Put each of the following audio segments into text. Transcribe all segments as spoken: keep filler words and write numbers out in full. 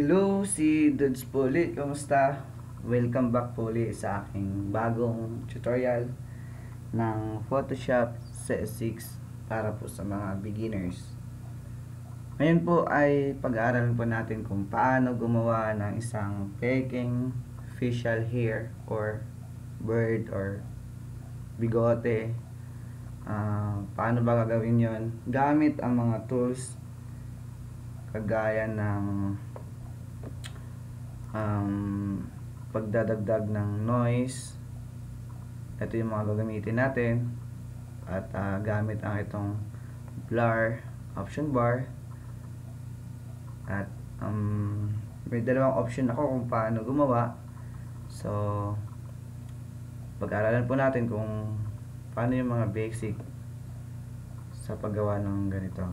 Hello, si Dudes po ulit. Kamusta? Welcome back po ulit sa aking bagong tutorial ng Photoshop C S six para po sa mga beginners. Ngayon po ay pag-aaralan po natin kung paano gumawa ng isang faking facial hair or bird or bigote. Uh, paano ba gagawin yon? Gamit ang mga tools kagaya ng um, pagdadagdag ng noise. Ito yung mga gagamitin natin at uh, gamit ang itong blur option bar at um, may dalawang option ako kung paano gumawa, so pag-aralan po natin kung paano yung mga basic sa paggawa ng ganito.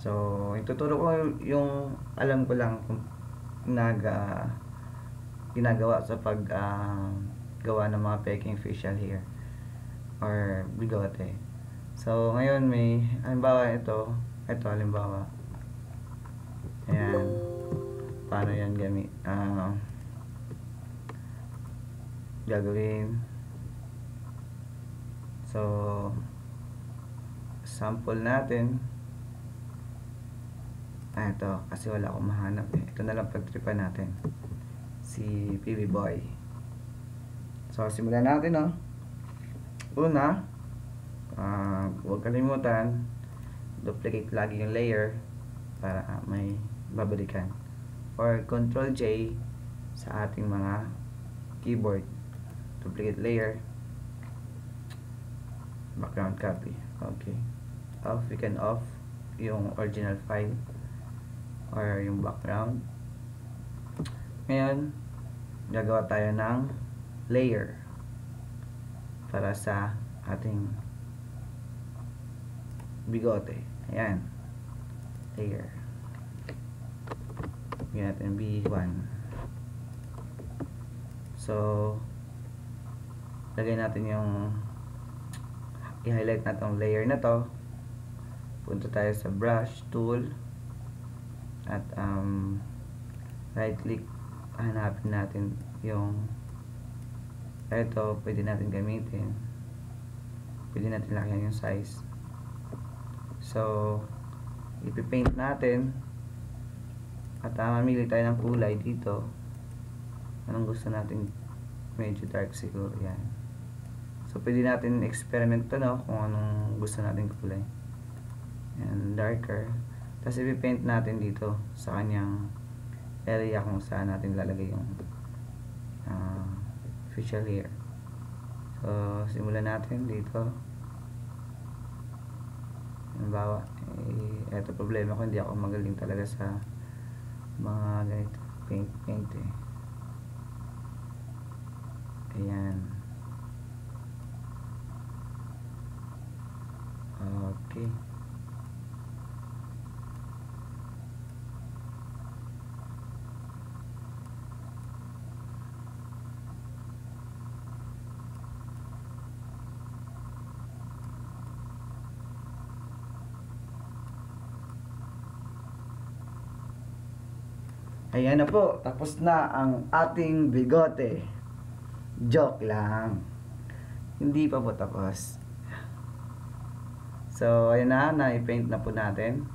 So, ituturo ko yung alam ko lang kung nag, uh, ginagawa sa paggawa uh, ng mga faking facial hair or bigote. So, ngayon may, halimbawa ito, ito halimbawa. Ayan. Paano yan gamit? Uh, gagawin. So, sample natin. Ah, ito, kasi wala akong mahanap eh. Ito na lang pagtripan natin, si P B Boy. So, simulan natin, no? Una, uh, huwag kalimutan duplicate lagi yung layer para uh, may babalikan, or Control J sa ating mga keyboard. Duplicate layer, background copy. Okay, off, we can off yung original file or yung background. Ngayon, gagawa tayo ng layer para sa ating bigote. Ayan. Layer. Bigyan natin B one. So, lagay natin yung i-highlight natin yung layer na to. Punta tayo sa brush tool at um, right click, hanapin natin yung ito, pwede natin gamitin, pwede natin lakihan yung size. So ipipaint natin at uh, mamili tayo ng kulay dito, anong gusto natin, medyo dark siguro yan. So pwede natin experiment to, no, kung anong gusto natin kulay, and darker. Tapos ipipaint natin dito sa kanyang area kung saan natin lalagay yung uh, facial hair. So, simulan natin dito. Halimbawa, eh, eto problema ko, hindi ako magaling talaga sa mga ganito, paint, paint eh. Ayan. Okay. Ayan na po, tapos na ang ating bigote. Joke lang. Hindi pa po tapos. So, ayan na, na-paint na po natin.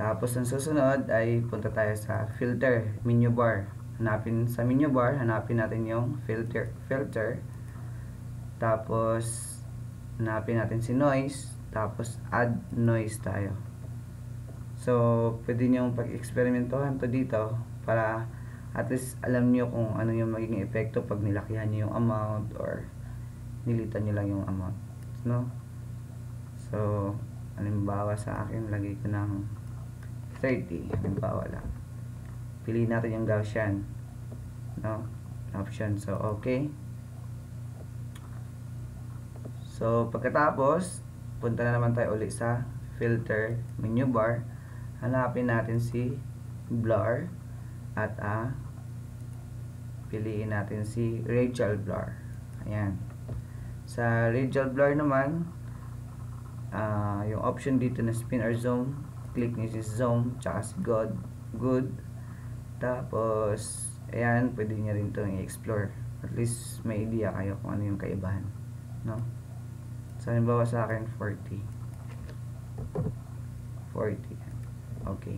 Tapos, ang susunod ay punta tayo sa filter, menu bar. Hanapin sa menu bar, hanapin natin yung filter. filter. Tapos, hanapin natin si noise. Tapos, add noise tayo. So, pwede niyong pag-eksperimentohan to dito para at least alam niyo kung ano yung magiging epekto pag nilakihan niyo yung amount or nilitan niyo lang yung amount, no? So, halimbawa sa akin, lagay ko ng thirty, halimbawa lang. Piliin natin yung Gaussian, no? Option, so okay. So, pagkatapos, punta na naman tayo ulit sa filter, menu bar. Hanapin natin si Blur at ah, piliin natin si Rachel Blur. Ayan. Sa Rachel Blur naman, ah, yung option dito na spin or zoom, klik nyo si zoom tsaka si good good tapos ayan, pwede nyo rin itong i-explore, at least may idea kayo kung ano yung kaibahan, no? So halimbawa sa akin forty forty, okay.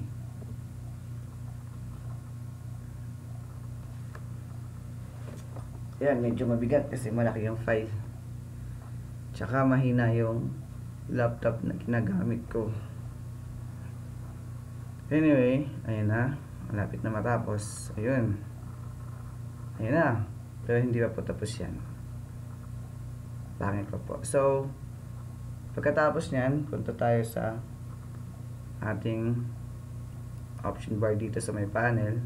Ayan, medyo mabigat kasi malaki yung file. Tsaka mahina yung laptop na ginagamit ko. Anyway, ayun na. Malapit na matapos. Ayun. Ayun na. Pero hindi pa po tapos yan. Pangit pa po. So, pagkatapos nyan, punta tayo sa ating option bar dito sa may panel.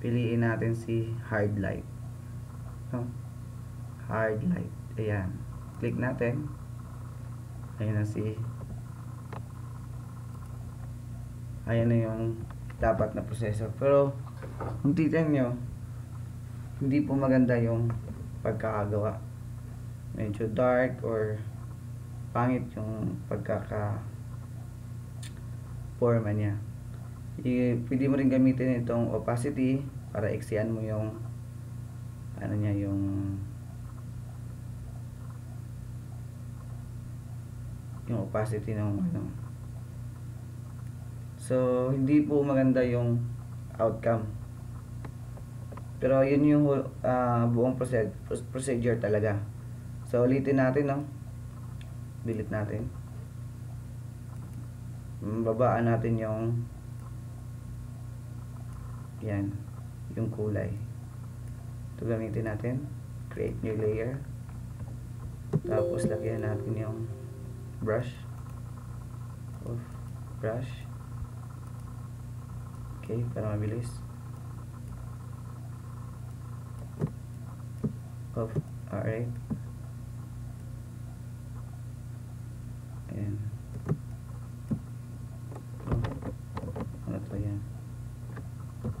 Piliin natin si hard light. No? Hard light. Ayan. Click natin. Ayan na si ayan na yung dapat na proseso. Pero, kung titan nyo, hindi po maganda yung pagkakagawa. Medyo dark or pangit yung pagkaka forma niya. I pwede mo rin gamitin itong opacity para eksian mo yung ano niya, yung yung opacity ng ano. So hindi po maganda yung outcome, pero yun yung uh, buong proced procedure talaga. So ulitin natin, no? Delete natin, babaan natin yung yan, yung kulay. So, gamitin natin, create new layer, tapos lagyan natin yung brush Oof, brush okay, para mabilis. Oof, alright. Ayan, oh, ano to yan,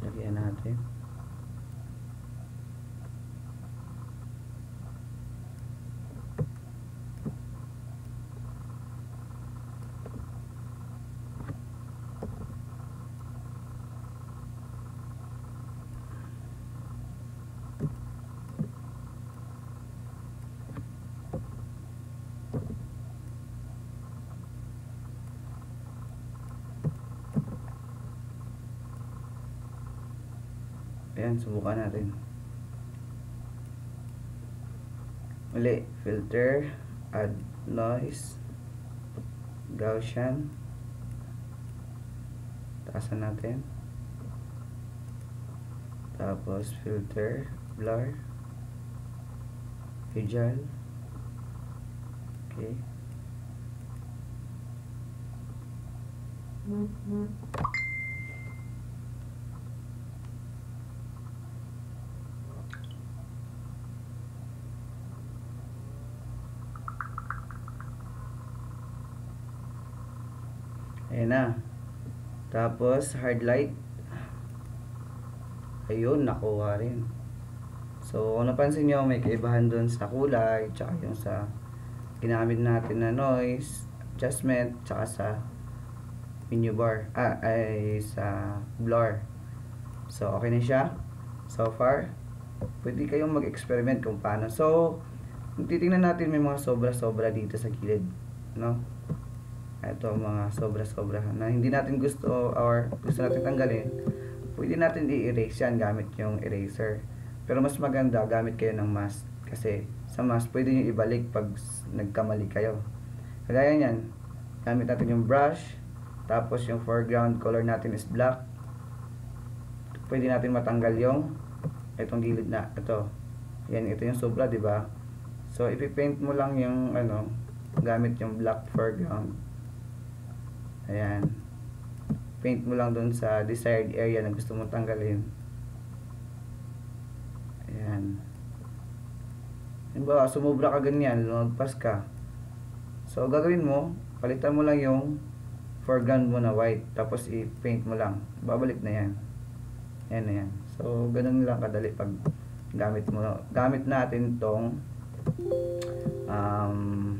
lagyan natin. Ayan, subukan natin. Uli, filter, add noise, Gaussian, taasan natin. Tapos filter, blur, visual, okay. Mm-hmm. Ayan na. Tapos hard light, ayun, nakuha rin. So kung napansin nyo, may kaibahan dun sa kulay, tsaka yung sa ginamit natin na noise adjustment, tsaka sa menu bar, ah, ay sa blur. So okay na siya so far. Pwede kayong mag-experiment kung paano. So titingnan natin, may mga sobra-sobra dito sa gilid, no? Ito mga sobra-sobra na hindi natin gusto or gusto natin tanggalin, pwede natin i-erase yan gamit yung eraser. Pero mas maganda gamit kayo ng mask, kasi sa mask pwede nyo ibalik pag nagkamali kayo. Kagaya nyan, gamit natin yung brush, tapos yung foreground color natin is black. Pwede natin matanggal yung itong gilid na ito. Yan, ito yung sobra, diba? So ipipaint mo lang yung ano, gamit yung black foreground. Ayan, paint mo lang dun sa desired area na gusto mong tanggalin. Ayan, halimbawa sumubra ka ganyan, lumagpas ka. So gagawin mo, palitan mo lang yung foreground mo na white, tapos i-paint mo lang, babalik na yan. Ayan na yan. So ganun lang kadali pag gamit mo, gamit natin tong um,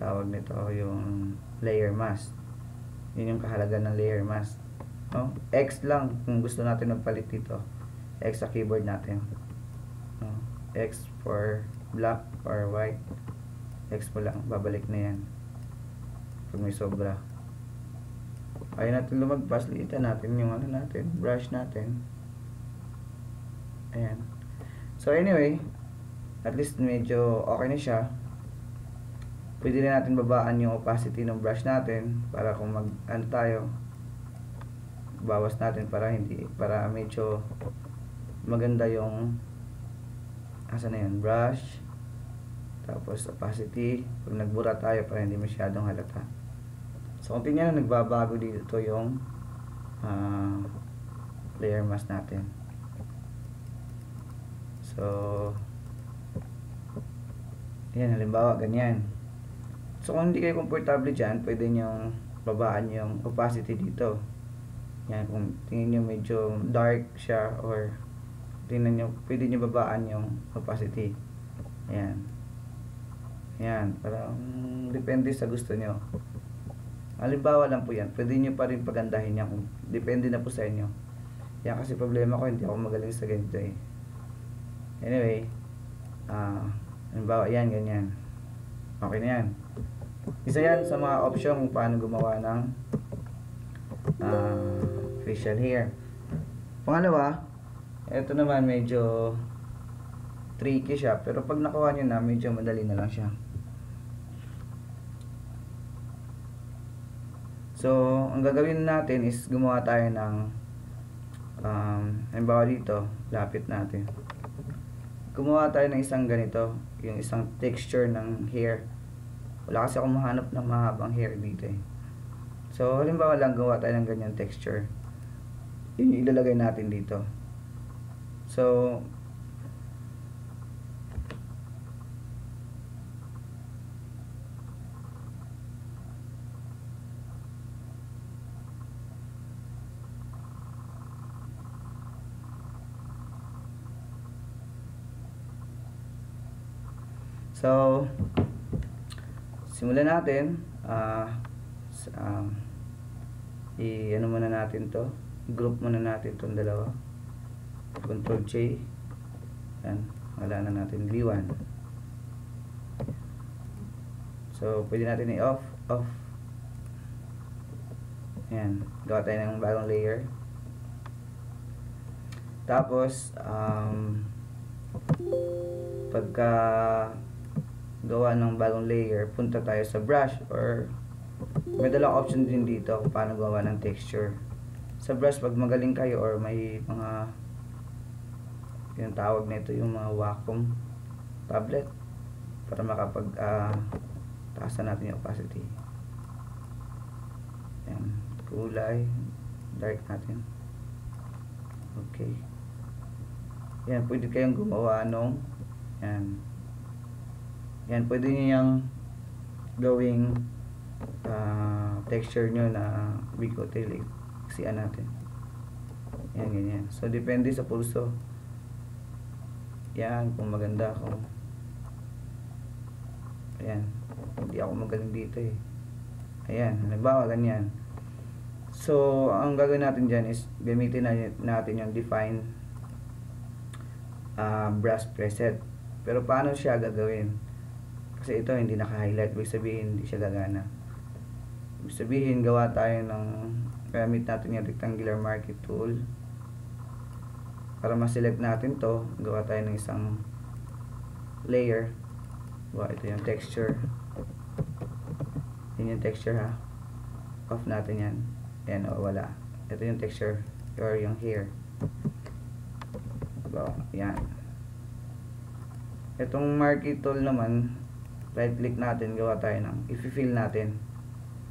tawag nito, yung layer mask. Yun yung kahalaga ng layer mask. No? X lang kung gusto natin magpalit dito. X sa keyboard natin. No? X for black or white. X mo lang. Babalik na yan. Pag may sobra. Ayaw natin lumagpas. Liitan natin yung ano natin. Brush natin. Ayan. So anyway, at least medyo okay na siya. Pwede na natin babaan yung opacity ng brush natin para kung mag ano tayo, bawas natin para hindi, para medyo maganda yung asa na yun, brush, tapos opacity pag nagbura tayo para hindi masyadong halata. So kung tingnan na nagbabago dito yung uh, layer mask natin. So yan, halimbawa ganyan. So kung hindi kayo comfortable dyan, pwede nyong babaan yung opacity dito. Yan, kung tingin nyo medyo dark siya or tingnan nyo, pwede nyo babaan yung opacity. Yan. Yan, parang depende sa gusto nyo. Halimbawa lang po yan, pwede nyo pa rin pagandahin yan kung depende na po sa inyo. Yan kasi problema ko, hindi ako magaling sa ganito eh. Anyway, uh, halimbawa yan, ganyan. Okay na yan. Isa yan sa mga option kung paano gumawa ng uh, facial hair. Pangalawa, ito naman medyo tricky siya, pero pag nakuha nyo na, medyo madali na lang siya. So, ang gagawin natin is gumawa tayo ng um, halimbawa dito, lapit natin. Gumawa tayo ng isang ganito, yung isang texture ng hair. Wala kasi akong mahanap ng mahabang hair dito eh. So, halimbawa lang gawa tayo ng ganyan texture. Yun yung ilalagay natin dito. So, So, simulan natin. Uh, um, I-ano muna natin to. Group muna natin itong dalawa. Control J. Ayan. Wala na natin. B one. So, pwede natin i-off. Off. Ayan. Gawa tayo ng bagong layer. Tapos, um, pagka gawa ng bagong layer, punta tayo sa brush or may dalang option din dito kung paano gawa ng texture. Sa brush, pag magaling kayo or may mga yung tawag nito, yung mga Wacom tablet para makapag uh, taasan natin yung opacity. Ayan, kulay dark natin. Okay. Ayan, pwede kayong gumawa nung ayan. Yan, pwede nyo yung gawing uh, texture nyo na bigotel. Iksian natin. Yan, ganyan. So, depende sa pulso. Yan, kung maganda ako. Ayan. Hindi ako magaling dito eh. Ayan, halimbawa, ganyan. So, ang gagawin natin dyan is gamitin natin yung define uh, brush preset. Pero paano siya gagawin? Kasi ito hindi naka-highlight, ibig sabihin hindi siya gagana. Ibig sabihin gawa tayo ng, gamit natin yung rectangular marquee tool para ma-select natin to. Gawa tayo ng isang layer. Gawa ito yung texture. Yun yung texture ha. Off natin yan. Ayan, o, wala. Ito yung texture or yung hair. Gawa, yan. Itong marquee tool naman, right click natin, gawa tayo ng i-fill natin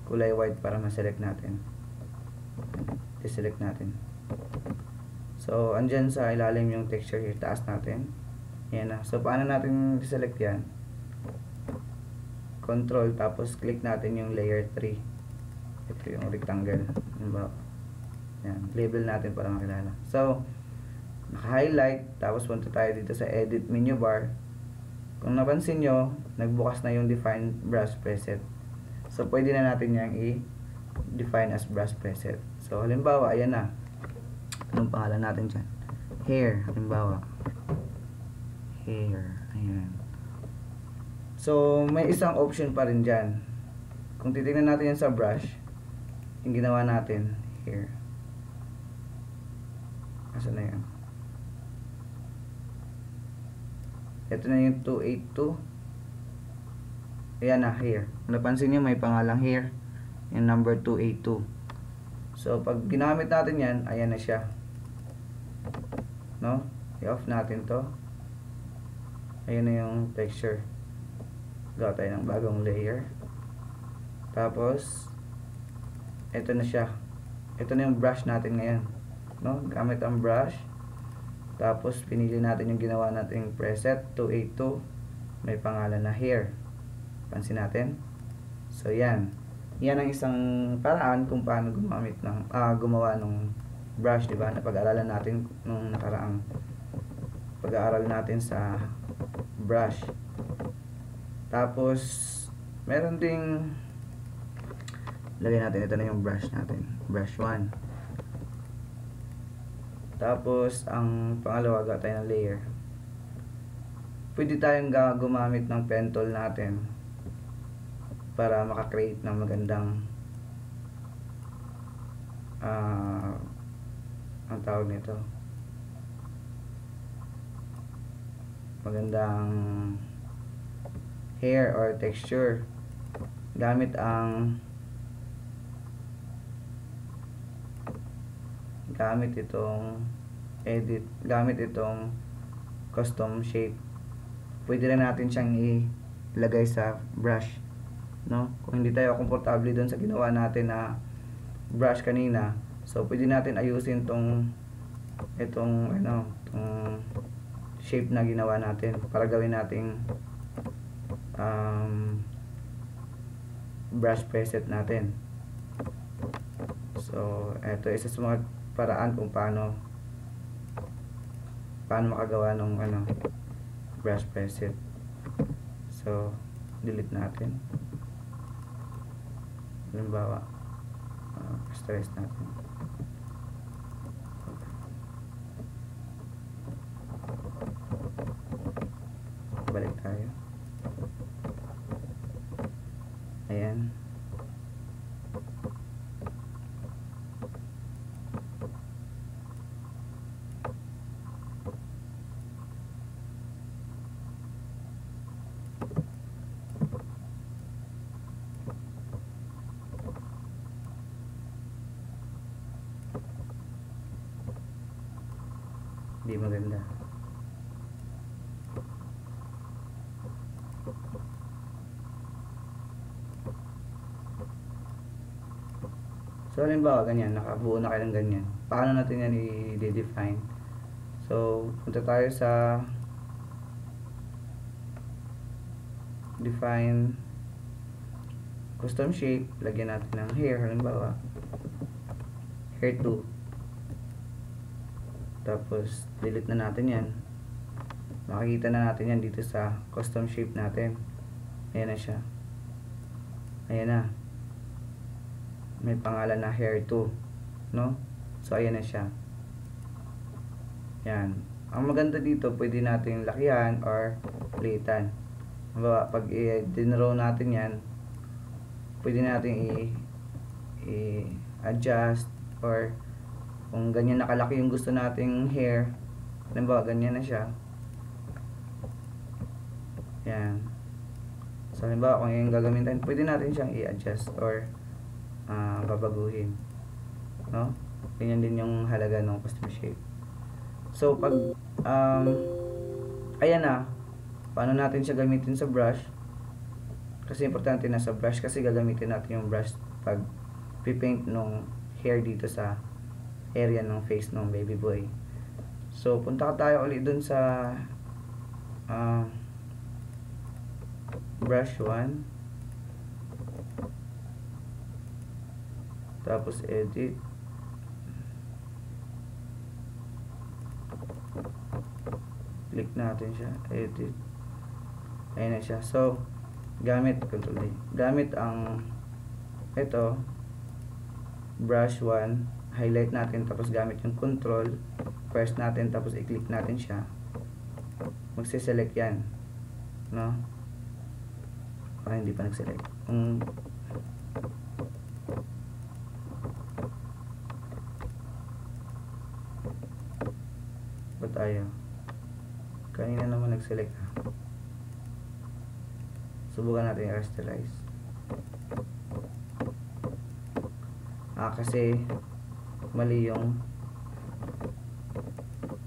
kulay white para ma-select natin. I-select natin. So, andyan sa ilalim yung texture here, taas natin. Yan na. So, paano natin i-select yan? Control, tapos click natin yung layer three. Ito yung rectangle. Yan. Label natin para makilala. So, naka-highlight, tapos punta tayo dito sa edit menu bar. Kung napansin nyo, nagbukas na yung define brush preset. So, pwede na natin yung define as brush preset. So halimbawa, ayan na. Anong pangalan natin dyan? Hair, halimbawa. Hair, ayan. So may isang option pa rin dyan. Kung titignan natin yan sa brush, yung ginawa natin, hair. Asan na yan? Ito na yung two eighty-two. Ayan na, hair. Napansin nyo, may pangalang hair. Yung number two eighty-two. So pag ginamit natin yan, ayan na siya. No? I-off natin to. Ayan na yung texture. Gawa tayo ng bagong layer. Tapos, ito na siya. Ito na yung brush natin ngayon. No? Gamit ang brush. Tapos, pinili natin yung ginawa natin preset, two eighty-two. May pangalan na hair. Pansin natin. So, yan. Yan ang isang paraan kung paano gumamit ng, ah, gumawa ng brush, diba? Napag-aralan natin nung nakaraang pag-aaral natin sa brush. Tapos, meron ding lagay natin. Ito na yung brush natin. Brush one. Tapos, ang pangalawa, gawa tayo ng layer. Pwede tayong gumamit ng pen tool natin para makakreate ng magandang uh, ang tawag nito, magandang hair or texture gamit ang gamit itong edit, gamit itong custom shape. Pwede na natin siyang ilagay sa brush, no? Kung hindi tayo komportable doon sa ginawa natin na brush kanina, so pwede natin ayusin tong itong ano, tong shape na ginawa natin para gawin nating um, brush preset natin. So eto, isa sa mga paraan kung paano paano makagawa ng ano, brush preset. So delete natin, halimbawa, uh, stress natin. Balik tayo, ayan. Di maganda. So halimbawa ganyan, nakabuo na kayo ng ganyan. Paano natin yan i-define? So punta tayo sa define custom shape, lagyan natin ng hair, halimbawa hair two. Tapos delete na natin yan. Makikita na natin yan dito sa custom shape natin. Ayan na siya. Ayan na. May pangalan na hair two, no? So ayan na siya. Yan. Ang maganda dito, pwede nating lakihan or palitan. Pag i-dinrow natin yan, pwede nating i-adjust or kung ganyan nakalaki yung gusto nating hair, halimbawa ganyan na siya. Yan. So halimbawa kung yung gagamitin, pwede natin siyang i-adjust or uh, babaguhin, no? Ganyan din yung halaga ng custom shape. So pag um, ayan na, paano natin siya gamitin sa brush? Kasi importante na sa brush, kasi gagamitin natin yung brush pag pipaint nung hair dito sa area ng face ng baby boy. So punta ka tayo ulit dun sa uh, brush one, tapos edit, click natin siya, edit. Ayan na siya. So gamit, control A, gamit ang ito, brush one, highlight natin, tapos gamit yung control, press natin, tapos i-click natin siya. Magse-select yan. No? Ah, hindi pa nag-select. Kung ba't ayaw? Kanina naman nag-select ha. Subukan natin i-rasterize. Ah, kasi mali yung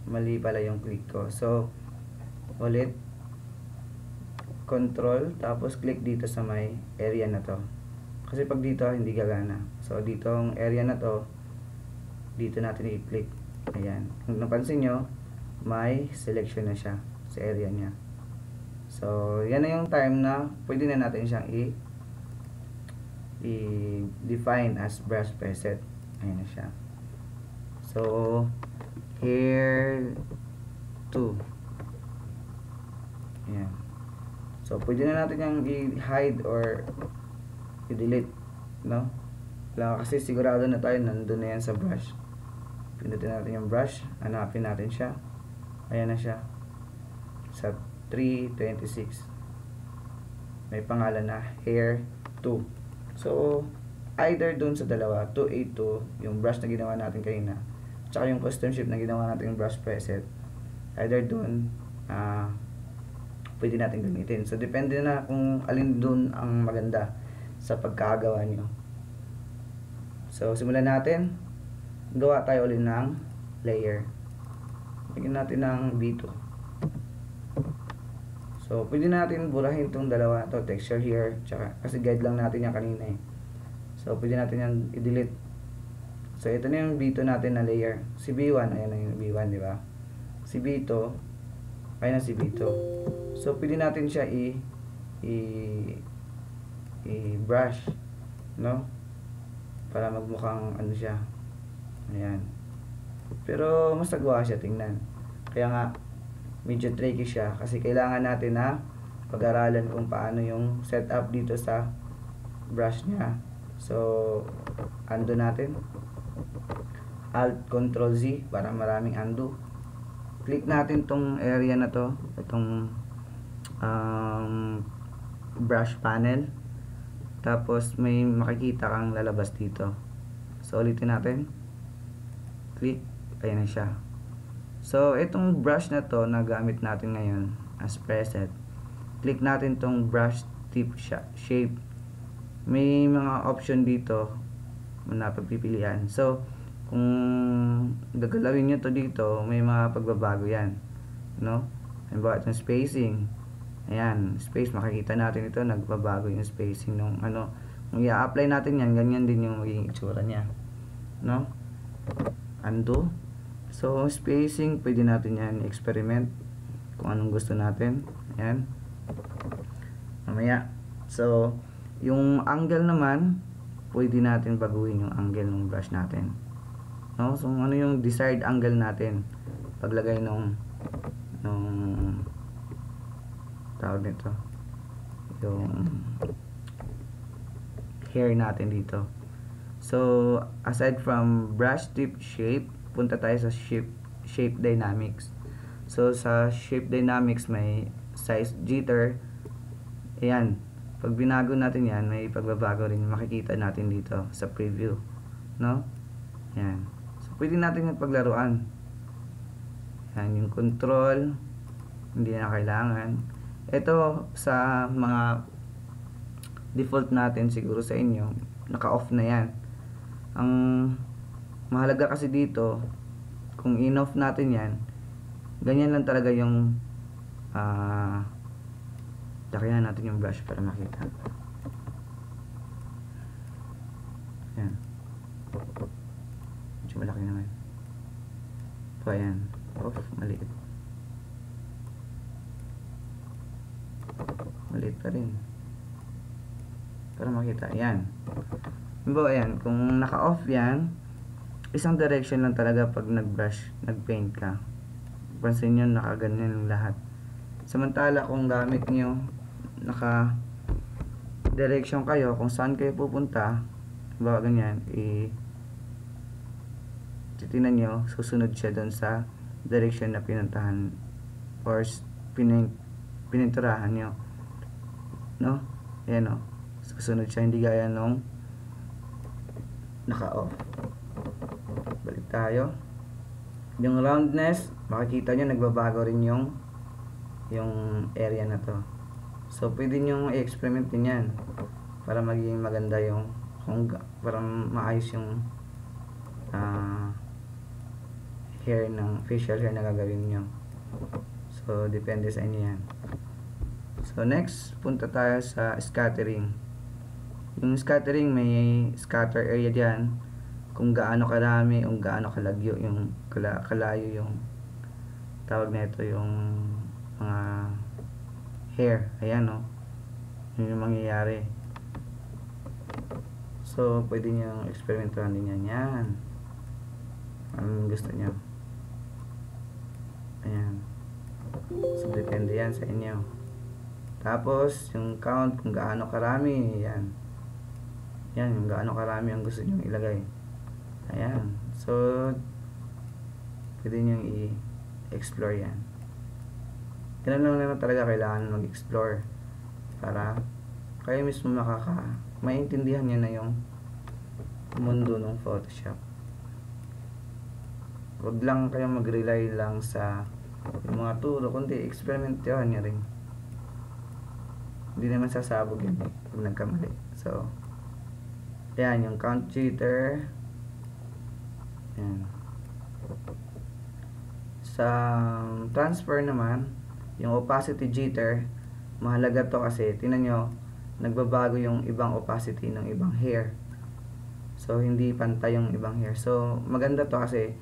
mali pala yung click ko. So, ulit control, tapos click dito sa may area na to. Kasi pag dito, hindi gagana. So, dito ang area na to, dito natin i-click. Ayan. Kung napansin nyo, may selection na siya sa area niya. So, yan na yung time na pwede na natin siyang i- i-define as brush preset. Ayan na siya. So, here two. Ayan. So, pwede na natin yung i-hide or i-delete, no? Lang kasi sigurado na tayo nandun na yan sa brush. Pindutin natin yung brush, hanapin natin siya. Ayan na siya. Sa three twenty-six. May pangalan na Hair two. So, either dun sa dalawa, two eighty-two, yung brush na ginawa natin kanina, tsaka yung custom shape na ginawa natin yung brush preset, either dun uh, pwede natin gamitin. So depende na kung alin dun ang maganda sa pagkagawa nyo. So simulan natin, gawa tayo ulit ng layer. Bigyan natin ng B two. So pwede natin burahin itong dalawa to, texture here, tsaka, kasi guide lang natin yan kanina eh. So pwede natin yan i-delete. So, ito na yung B two natin na layer. Si B one, ayan na yung B one, di ba? Si B two, ayan na si B two. So, pwede natin siya i- i- i-brush, no? Para magmukhang ano siya. Ayan. Pero, mas nagwa siya, tingnan. Kaya nga, medyo tricky siya. Kasi kailangan natin na pag-aralan kung paano yung setup dito sa brush niya. So, undo natin. Alt-Control-Z para maraming undo. Click natin tong area na to, itong um, brush panel, tapos may makikita kang lalabas dito. So ulitin natin, click, ayan na siya. So itong brush na to na gamit natin ngayon as preset, click natin tong brush tip shape. May mga option dito na pagpipilian. So kung gagalawin nyo to dito, may mga pagbabago yan, no? Halimbawa itong spacing, ayan, space, makikita natin ito, nagbabago yung spacing nung ano. Kung i-apply natin yan, ganyan din yung magiging itsura nya, no? Undo. So spacing, pwede natin yan experiment kung anong gusto natin. Ayan, mamaya. So yung angle naman, pwede natin baguhin yung angle ng brush natin, no? So ano yung desired angle natin, paglagay nung nung tawag nito, yung hair natin dito. So aside from brush tip shape, punta tayo sa shape shape dynamics. So sa shape dynamics, may size jitter. Ayan, pag binago natin yan, may pagbabago rin, makikita natin dito sa preview, no? Ayan. Pwede natin yung paglaruan. Yan, yung control, hindi na kailangan. Ito, sa mga default natin, siguro sa inyo, naka-off na yan. Ang mahalaga kasi dito, kung in-off natin yan, ganyan lang talaga yung uh, takihan natin yung brush para makita. Ayan. Medyo malaki naman. Ito, ayan. Off, maliit. Maliit pa rin. Para makita. Ayan. Halimbawa, ayan. Kung naka-off yan, isang direction lang talaga pag nag-brush, nag-paint ka. Pansin nyo, nakaganyan lahat. Samantala, kung gamit nyo, naka-direction kayo, kung saan kayo pupunta, halimbawa ganyan, i- So, tingnan nyo, susunod siya doon sa direction na pinuntahan or pininturahan nyo. No? Ayan o. Susunod siya, hindi gaya nung naka-off. Balik tayo. Yung roundness, makikita nyo, nagbabago rin yung yung area na to. So, pwede nyo i-experiment din yan para maging maganda yung kung parang maayos yung Uh, hair ng facial hair na gagawin nyo. So, depende sa inyo yan. So, next, punta tayo sa scattering. Yung scattering, may scatter area dyan. Kung gaano karami, kung gaano kalagyo yung, kala, kalayo yung tawag na ito, yung mga hair. Ayan, no? Yun yung mangyayari. So, pwede nyo experimentuhan din yan. Yan. Ang gusto nyo. Ayan. So, depende yan sa inyo. Tapos, yung count, kung gaano karami, yan. Yan, yung gaano karami ang gusto nyo ilagay. Ayan. So, pwede nyo i-explore yan. Ganun lang naman talaga kailangan mag-explore para kayo mismo makaka maintindihan nyo na yung mundo ng Photoshop. Huwag lang kayong mag-rely lang sa mga turo, kundi eksperimentahan nyo rin. Hindi naman sasabog yun eh, pag nagkamali. So, ayan, yung count cheater. Ayan. Sa transfer naman, yung opacity jitter, mahalaga to kasi, tingnan nyo, nagbabago yung ibang opacity ng ibang hair. So, hindi pantay yung ibang hair. So, maganda to kasi,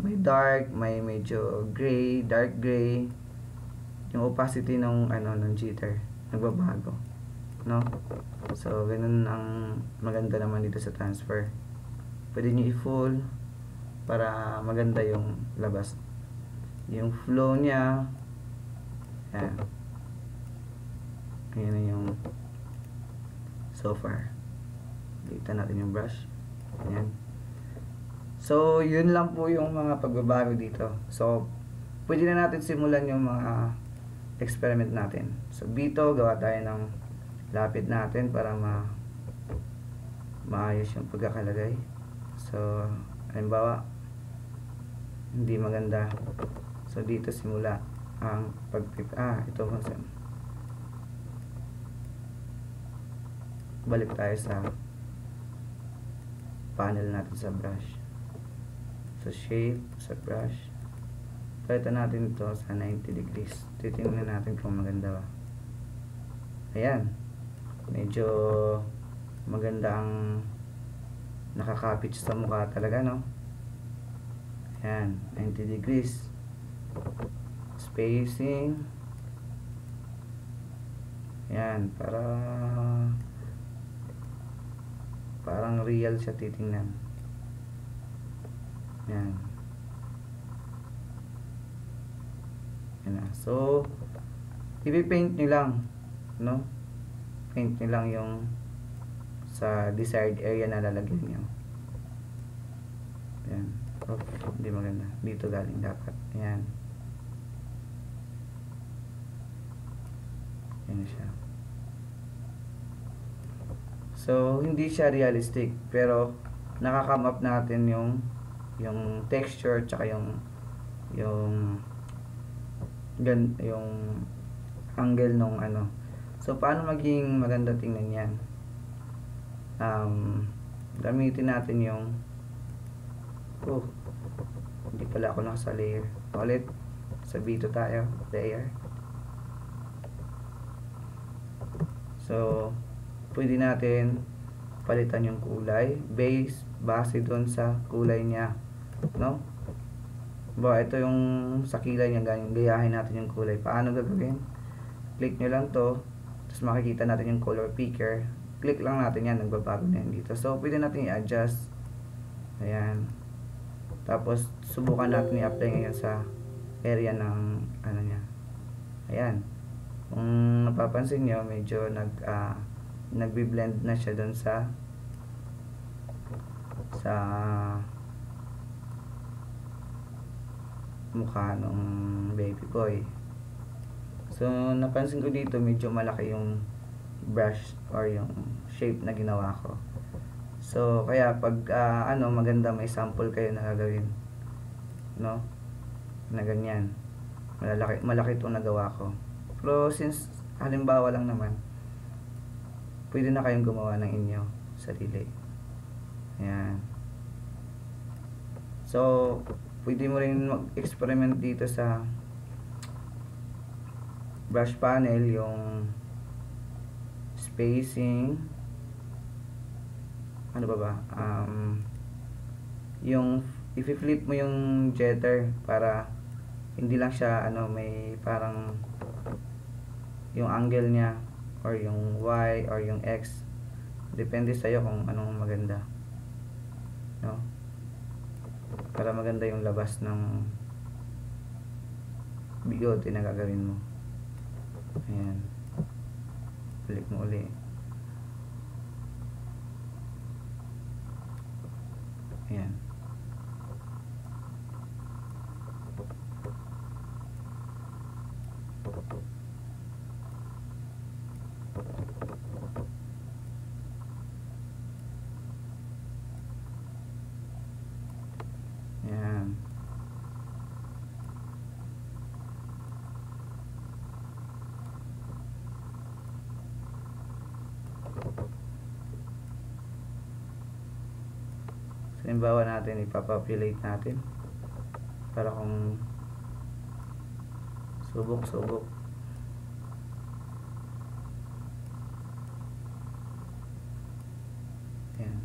may dark, may medyo gray, dark gray, yung opacity ng ano ng jitter nagbabago, no? So, ganun ang maganda naman dito sa transfer. Pwede nyo i-full para maganda yung labas, yung flow nya. Ayan, ayan na yung so far. Dito natin yung brush. Ayan. So, yun lang po yung mga pagbabago dito. So, pwede na natin simulan yung mga experiment natin. So, dito, gawa tayo ng lapid natin para ma maayos yung pagkakalagay. So, halimbawa, hindi maganda. So, dito simula ang pag-tip. Ah, ito po. Balik tayo sa panel natin sa brush. So, shape sa brush. Palitan natin ito sa ninety degrees. Titingnan natin kung maganda ba. Ayan. Medyo maganda ang nakakapit sa mukha talaga, no? Ayan. ninety degrees. Spacing. Ayan. Para parang real siya titingnan. Yan. Yan na. So, ipipaint nyo lang, no? Paint nyo lang yung sa desired area na lalagyan nyo. Yan. Okay, hindi maganda. Dito galing dapat. Yan. Yan na siya. So, hindi siya realistic, pero nakaka-come up natin yung yung texture tsaka yung yung gan yung angle nung ano. So, paano maging maganda tingnan yan? Um, gamitin natin yung oh, hindi pala ako nasa layer. Ulit, sa dito tayo, layer. So, pwede natin palitan yung kulay base base doon sa kulay niya, no? Ba, ito yung sa kilay niya, ganyan, gayahin natin yung kulay. Paano gagawin? Click nyo lang to, tapos makikita natin yung color picker. Click lang natin yan, nagbabago na yan dito. So, pwede natin i-adjust. Ayan. Tapos, subukan natin i-apply ngayon sa area ng ano niya. Ayan. Kung napapansin nyo, medyo nag, uh, nagbi-blend na siya doon sa sa mukha ng baby boy. So napansin ko dito medyo malaki yung brush or yung shape na ginawa ko. So kaya pag uh, ano, maganda may sample kayo na gagawin, no? Na ganyan. Malaki malaki 'tong nagawa ko. Pero since halimbawa lang naman, pwede na kayong gumawa ng inyo sarili. Ayan. So pwede mo rin mag-experiment dito sa brush panel, yung spacing, ano ba ba, um, yung i-flip mo yung jetter para hindi lang siya ano, may parang yung angle niya or yung Y or yung X, depende sa'yo kung anong maganda, no? Para maganda yung labas ng bigote na gagawin mo. Ayan. Balik mo uli. Ayan. Ayan. Halimbawa natin, ipapopulate natin para kung subok-subok. Ayan.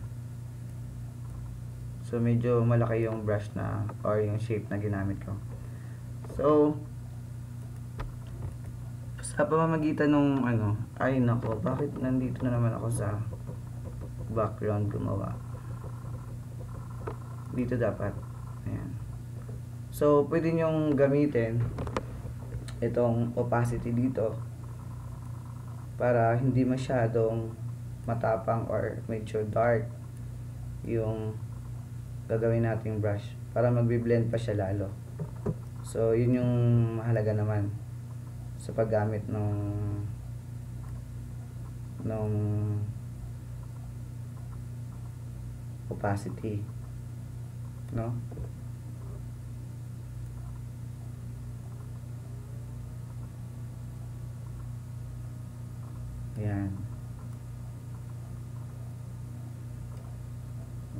So medyo malaki yung brush na or yung shape na ginamit ko. So sa pamamagitan nung ano, ay nako, bakit nandito na naman ako sa background gumawa? Dito dapat. Ayan. So pwede nyong gamitin itong opacity dito para hindi masyadong matapang or medyo dark yung gagawin nating brush, para magbi-blend pa siya lalo. So yun yung mahalaga naman sa paggamit ng ng opacity, no? Ayan.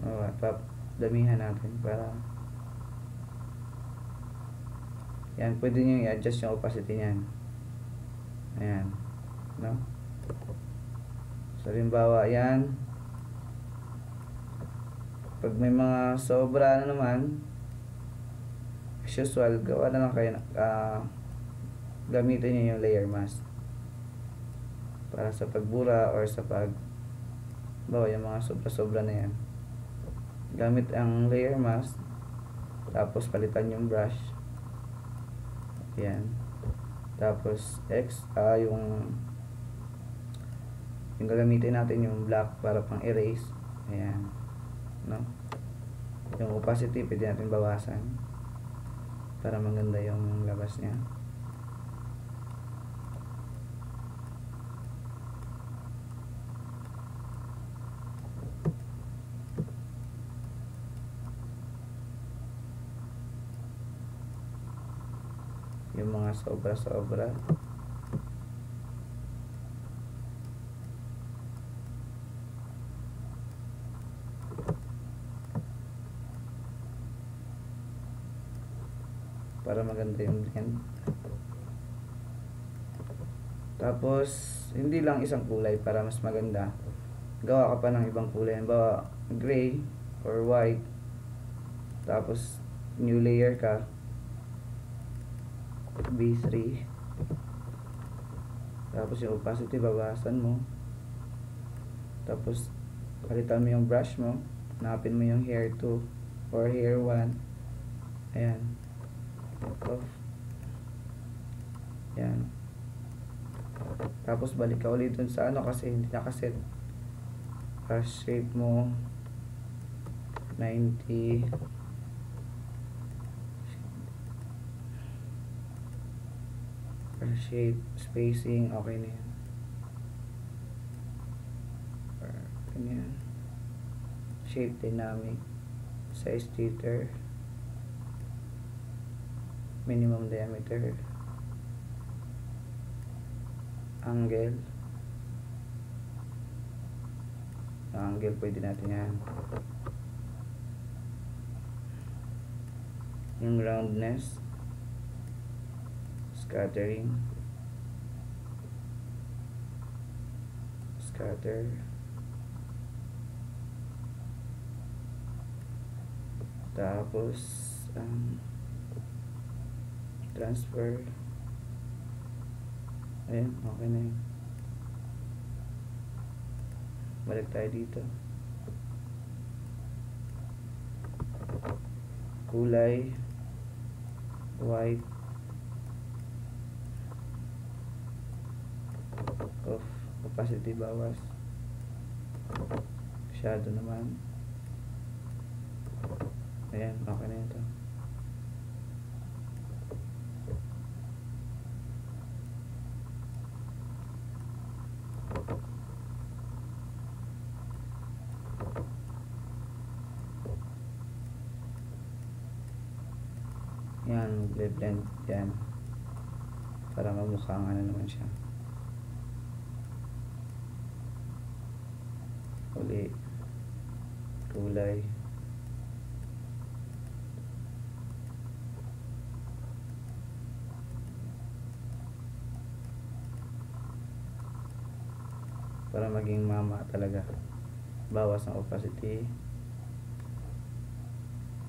O, damihan natin para yan, pwede nyo i-adjust yung opacity nyan. Ayan, no? So, halimbawa, ayan, pag may mga sobra na naman, as usual, gawa na lang kayo, uh, gamitin nyo yung layer mask para sa pagbura or sa pag bawa yung mga sobra-sobra na yan. Gamit ang layer mask, tapos palitan yung brush. Ayan. Tapos X, uh, yung yung gagamitin natin yung black para pang erase. Ayan, no? Yung opacity pwede natin bawasan para maganda yung labas niya. Yung mga sobra-sobra, para maganda yung blend. Tapos hindi lang isang kulay, para mas maganda gawa ka pa ng ibang kulay, halimbawa gray or white, tapos new layer ka, B three, tapos yung opacity babasan mo, tapos palitan mo yung brush mo, hanapin mo yung hair two or hair one. Ayan. Off. Yan. Tapos balik ka ulit dun sa ano, kasi hindi nakaset. Brush shape mo ninety shape, spacing, okay na yan. Ganyan. Shape dynamic, size jitter, minimum diameter, angle. Ang angle pwede natin yan. Yung roundness, scattering, scatter, tapos um, transfer. Ayan, okay na yun. Balik tayo dito, kulay white, off, opacity bawas, shadow naman. Ayan, okay na ito. Yan, blend yan para mamukha ang ano naman siya. Uli, kulay, para maging mama talaga. Bawas ng opacity,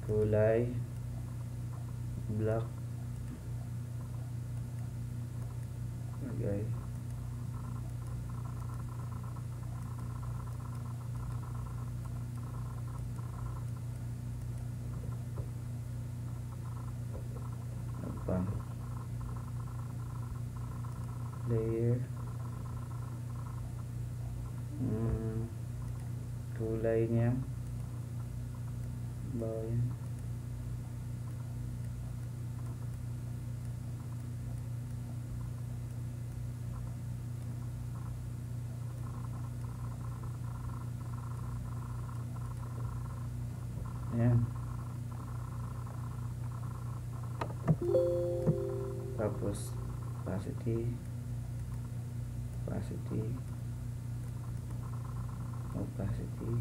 kulay black, okay. Opa. Layer, hmm, kulainya bawah. Ayan. Tapos opacity, opacity, opacity,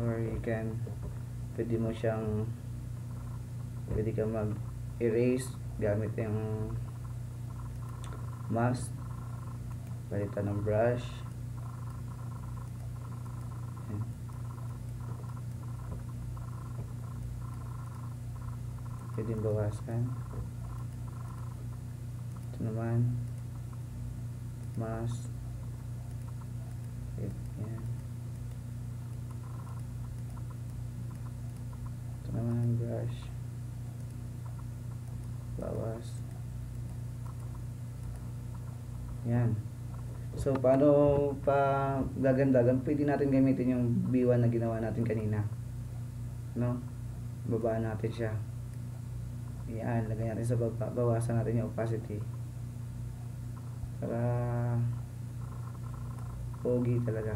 or you can, pwede mo siyang, pwede ka mag erase gamit yung mask, palitan ng brush. Pwede bawaskan. Ito naman, mas ito naman, brush, bawas. Yan. So paano pa dagan-dagan, pwede natin gamitin yung B one na ginawa natin kanina, no? Babaan natin siya. Ayan, lagay natin sa baba, bawasan natin yung opacity para pogi talaga.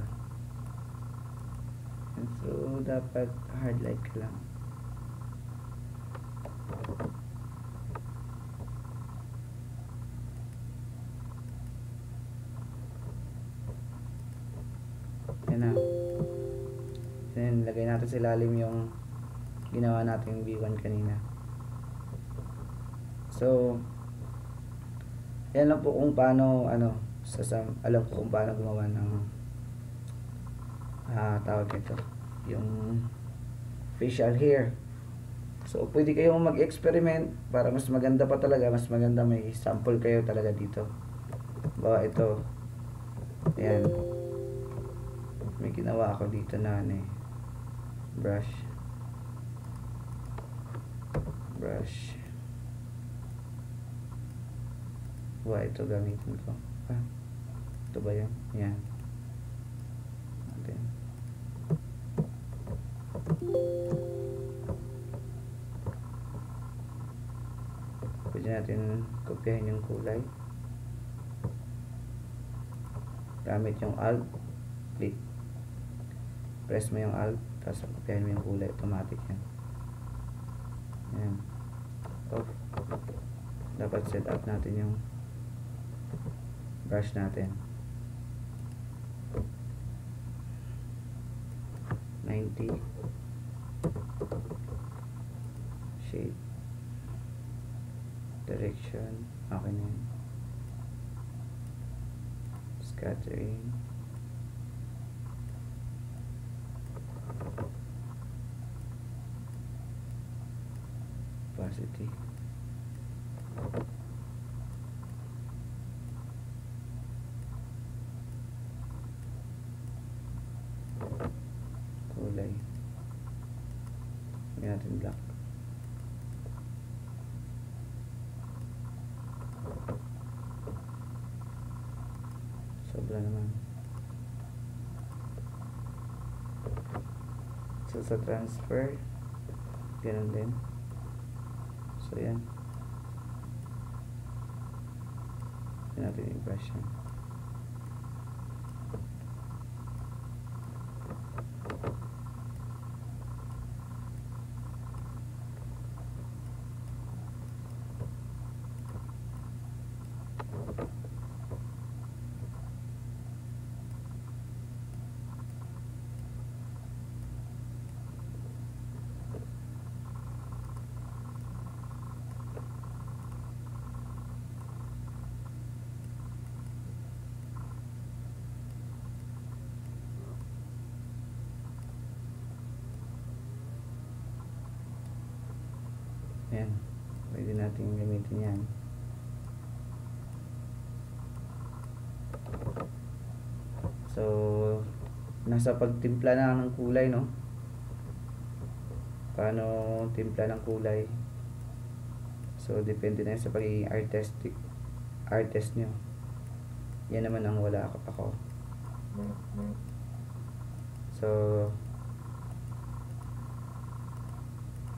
And so dapat hard light ka lang. Ayan na. Then lagay natin sa ilalim yung ginawa natin yung B one kanina. So, yan lang po kung paano, ano, sa, sa, alam ko kung paano gumawa ng, ah, tawag ito, yung facial hair. So, pwede kayong mag-experiment para mas maganda pa talaga, mas maganda may sample kayo talaga dito. Bawa ito, yan, may ginawa ako dito na, ano, brush, brush. Wah, ito gamitin ko. Ah, ito ba yan? Yan. Okay. Pwede natin natin kopyahin yung kulay, gamit yung alt click, press mo yung alt tapos kopyahin mo yung kulay, automatic yan. Yan. Okay. Dapat set up natin yung brush natin ninety shape direction, okay na yun. Scattering opacity kulay may natin black. Sobra naman. So sa transfer ganun din. So yan, natin impression. Yan, pwede natin gamitin yan. So nasa pagtimpla na ng kulay, no? Paano timpla ng kulay? So depende na sa pagiging artistic artist nyo. Yan naman ang wala ako. So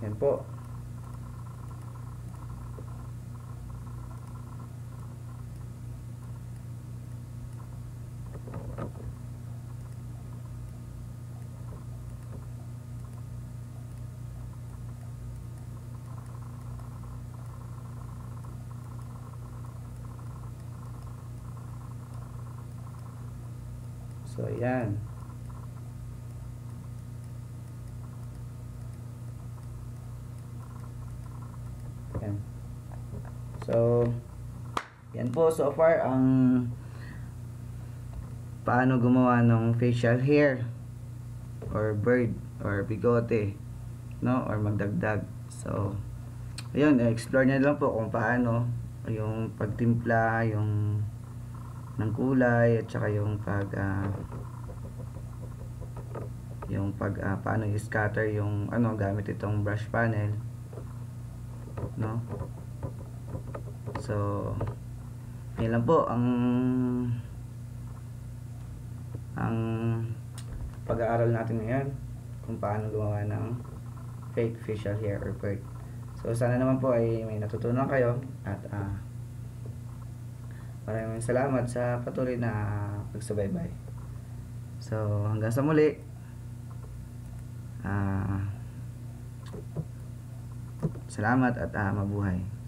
yan po. So ayan. Ayan. So yan po so far ang paano gumawa ng facial hair or bird or bigote, no, or magdagdag. So ayun, explore na lang po kung paano yung pagtimpla yung ng kulay at saka yung pag uh, yung pag uh, paano i-scatter yung ano gamit itong brush panel, no? So yun lang po ang ang pag-aaral natin ngayon kung paano gumawa ng fake facial hair or bird. So sana naman po ay may natutunan kayo at uh, maraming salamat sa patuloy na pagsabay-bay. So hanggang sa muli, uh, salamat at uh, mabuhay.